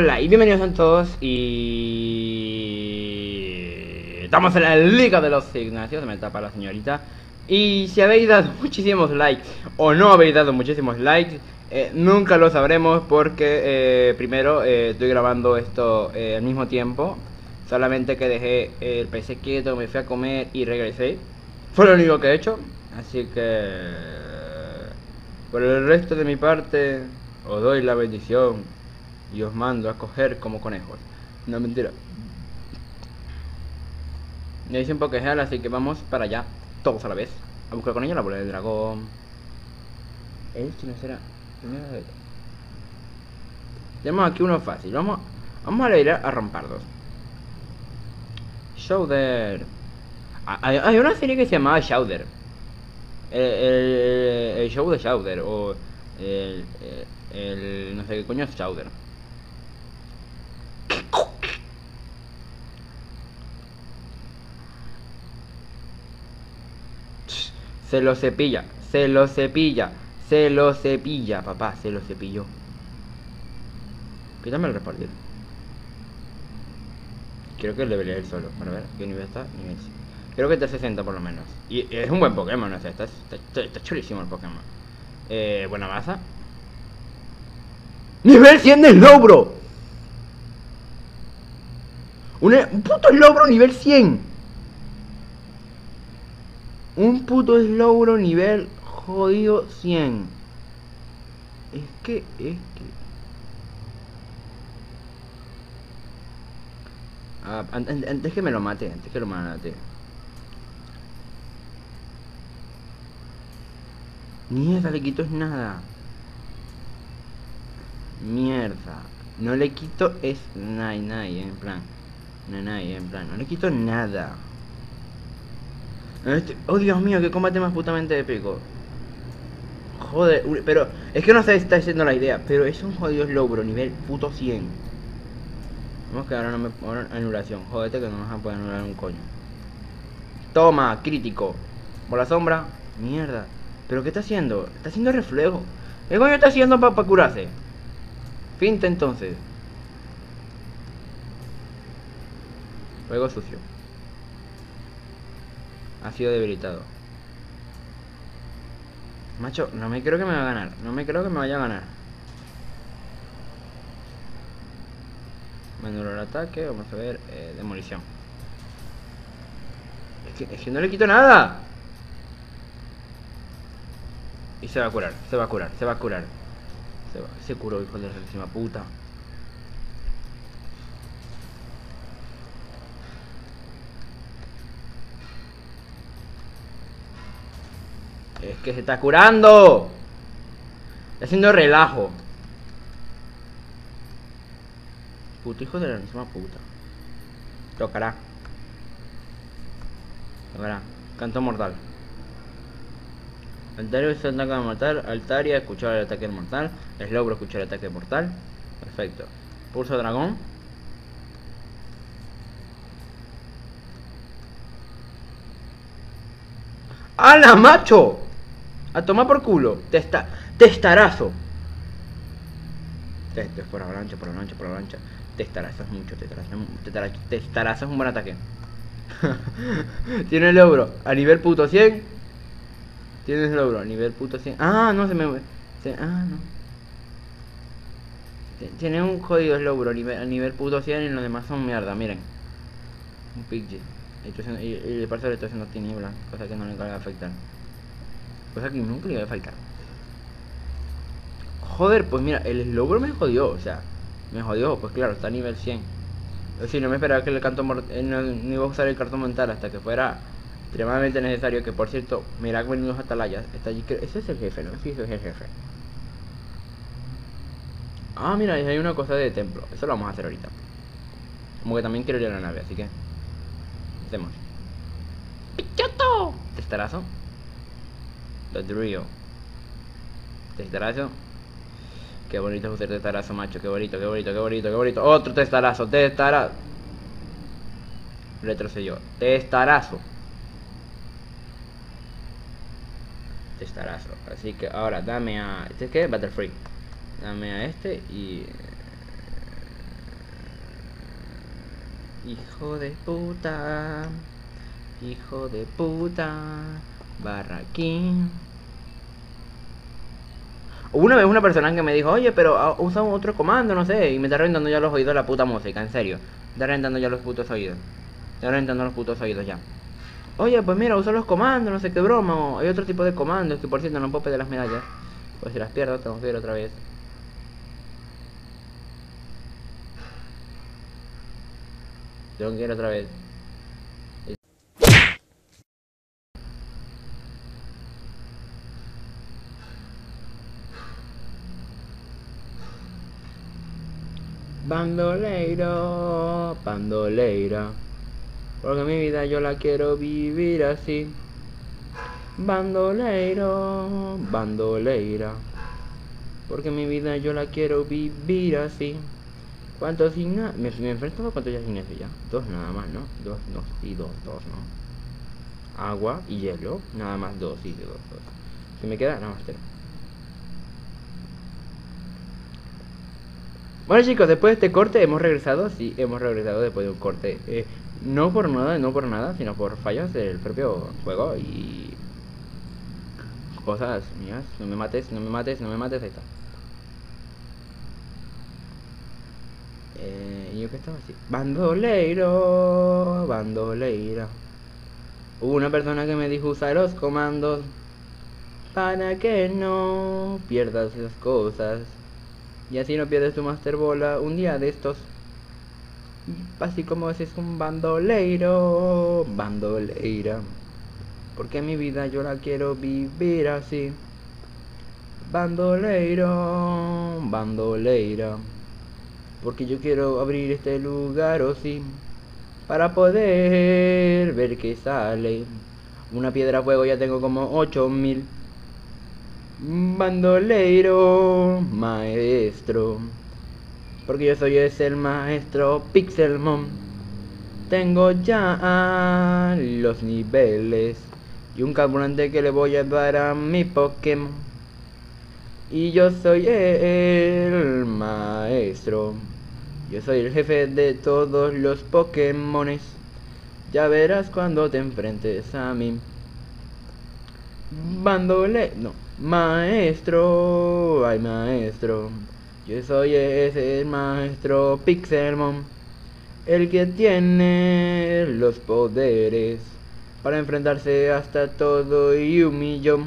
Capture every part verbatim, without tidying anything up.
Hola y bienvenidos a todos y... estamos en la Liga de los Ignacios, me tapa la señorita. Y si habéis dado muchísimos likes o no habéis dado muchísimos likes, eh, nunca lo sabremos porque eh, primero eh, estoy grabando esto eh, al mismo tiempo. Solamente que dejé el P C quieto, me fui a comer y regresé. Fue lo único que he hecho, así que... por el resto de mi parte, os doy la bendición y os mando a coger como conejos. No, mentira. Me dicen Pokémon, así que vamos para allá, todos a la vez, a buscar con ella la bola del dragón. Este no será. Tenemos aquí uno fácil. Vamos, vamos a ir a romparlos. Chowder. Hay, hay una serie que se llamaba Chowder. El, el, el show de Chowder o el, el, el no sé qué coño es Chowder. Se lo cepilla, se lo cepilla, se lo cepilla, papá, se lo cepilló. Quítame el repartir. Creo que le debería ir solo, para ver qué nivel está, nivel cinco. Creo que está sesenta por lo menos. Y es un buen Pokémon, o sea, está, está, está, está chulísimo el Pokémon. Eh, buena masa. ¡Nivel cien del Lobro! Un, un puto Lobro nivel cien. Un puto Slowbro nivel jodido cien. Es que, es que... Ah, antes, antes que me lo mate, antes que lo mate. Mierda, le quito es nada. Mierda. No le quito es nada, nada, en plan. No, nada, en plan. No le quito nada. Este, oh Dios mío, que combate más putamente épico. Joder, pero es que no se está haciendo la idea. Pero es un jodido Slowbro, nivel puto cien. Vamos que ahora no me ponen anulación. Jodete que no nos van a poder anular un coño. Toma, crítico. Por la sombra, mierda. Pero ¿qué está haciendo? Está haciendo reflejo. ¿Qué coño está haciendo para pa curarse? Finta entonces. Juego sucio. Ha sido debilitado. Macho, no me creo que me va a ganar. No me creo que me vaya a ganar. Manual el ataque. Vamos a ver. Eh, demolición. Es que, es que no le quito nada. Y se va a curar. Se va a curar. Se va a curar. Se, va, se curó, hijo de la encima puta. Es que se está curando. Está haciendo relajo. Puto hijo de la misma puta. Tocará. Tocará. Canto mortal. Altaria es el ataque mortal. Altaria, escuchar el ataque mortal. Slowbro, escuchar el ataque mortal. Perfecto. Pulso dragón. ¡Hala, macho! A tomar por culo. Testa, testarazo. Esto es por avalancha, por avalancha, por avalancha. Testarazo es mucho, testarazo, testarazo, testarazo es un buen ataque. Tiene el logro a nivel puto cien. Tiene el logro a nivel puto cien. Ah, no se me... Se, ah, no. Tiene un jodido logro a nivel, a nivel puto cien y los demás son mierda, miren. Un Pixie. Y, haciendo, y, y el parcero está haciendo tinieblas, cosa que no le va a afectar. Cosa que nunca le va a afectar. Joder, pues mira, el Slowbro me jodió, o sea, me jodió, pues claro, está a nivel cien. O sea, no me esperaba que el canto mortal, no, no iba a usar el cartón mental hasta que fuera extremadamente necesario. Que por cierto, mirad que venimos a Atalaya, está allí, ese es el jefe, ¿no? Sí, ese es el jefe. Ah, mira, hay una cosa de templo, eso lo vamos a hacer ahorita. Como que también quiero ir a la nave, así que... hacemos. ¡Pichato! Testarazo. Ladrillo. Testarazo. Qué bonito es usted, testarazo, macho. Qué bonito, qué bonito, qué bonito, qué bonito. Otro testarazo, testarazo. Retrocedió. Testarazo. Testarazo. Así que ahora dame a... ¿Este es qué? Battle Free. Dame a este y... Hijo de puta, hijo de puta, barraquín. Una vez una persona que me dijo, oye, pero usa otro comando, no sé, y me está reventando ya los oídos la puta música, en serio. Me está reventando ya los putos oídos. Me está reventando los putos oídos ya. Oye, pues mira, usa los comandos, no sé qué broma. O hay otro tipo de comandos, que por cierto no puedo pedir las medallas. Pues si las pierdo, tengo que ir otra vez. Tengo que ir otra vez. Bandoleiro, bandoleira, porque mi vida yo la quiero vivir así. Bandoleiro, bandoleira, porque mi vida yo la quiero vivir así. ¿Cuántos sin nada? ¿Me, me enfrentaba cuántos ya sin eso ya? Dos nada más, ¿no? Dos, dos y dos, dos, ¿no? Agua y hielo, nada más dos y dos, dos. ¿Se me queda? Nada más tres. Bueno chicos, después de este corte hemos regresado, sí, hemos regresado después de un corte, eh, no por nada, no por nada, sino por fallas del propio juego y cosas mías. No me mates, no me mates, no me mates, ahí está. Eh, yo que estaba así, bandoleiro, bandoleira. Hubo una persona que me dijo usar los comandos para que no pierdas las cosas. Y así no pierdes tu Master Bola un día de estos. Así como ese es un bandoleiro, bandoleira, porque mi vida yo la quiero vivir así. Bandoleiro, bandoleira, porque yo quiero abrir este lugar, o oh sí, para poder ver que sale. Una piedra a fuego ya tengo como ocho mil. Bandoleiro, maestro, porque yo soy es el maestro Pixelmon. Tengo ya los niveles y un carburante que le voy a dar a mi Pokémon. Y yo soy el maestro, yo soy el jefe de todos los Pokémones. Ya verás cuando te enfrentes a mí. Bandole... no. Maestro, ay maestro, yo soy ese maestro Pixelmon, el que tiene los poderes para enfrentarse hasta todo y un millón.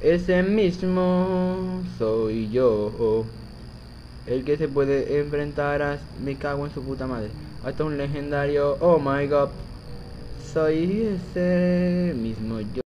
Ese mismo soy yo, el que se puede enfrentar a... me cago en su puta madre, hasta un legendario, oh my god. Soy ese mismo yo.